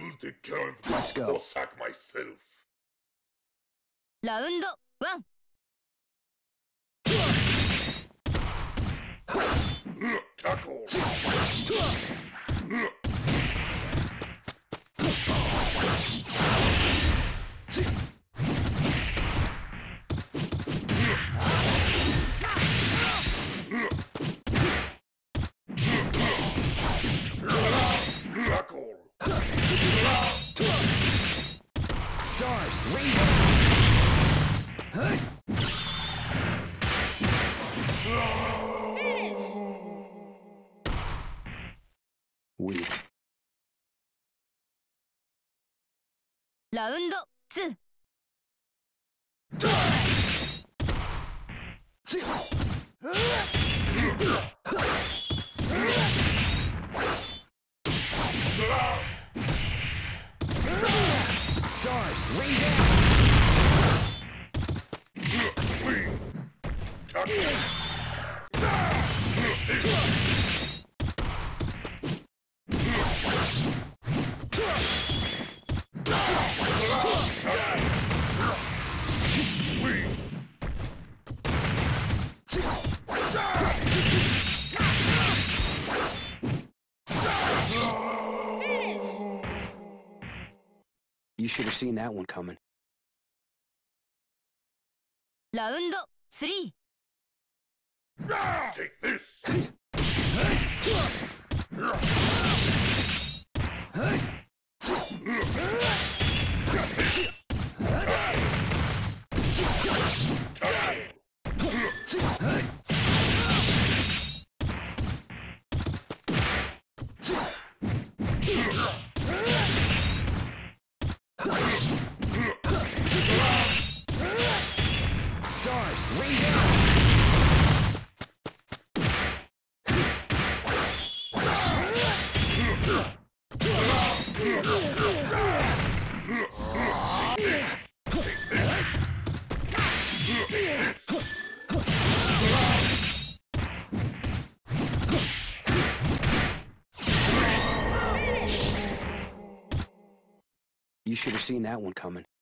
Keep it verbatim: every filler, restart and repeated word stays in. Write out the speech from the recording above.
will take care of Osak myself. Round one. Tackle. Round two. Stars, rain down. You should have seen that one coming. Round three. Take this. You should have seen that one coming.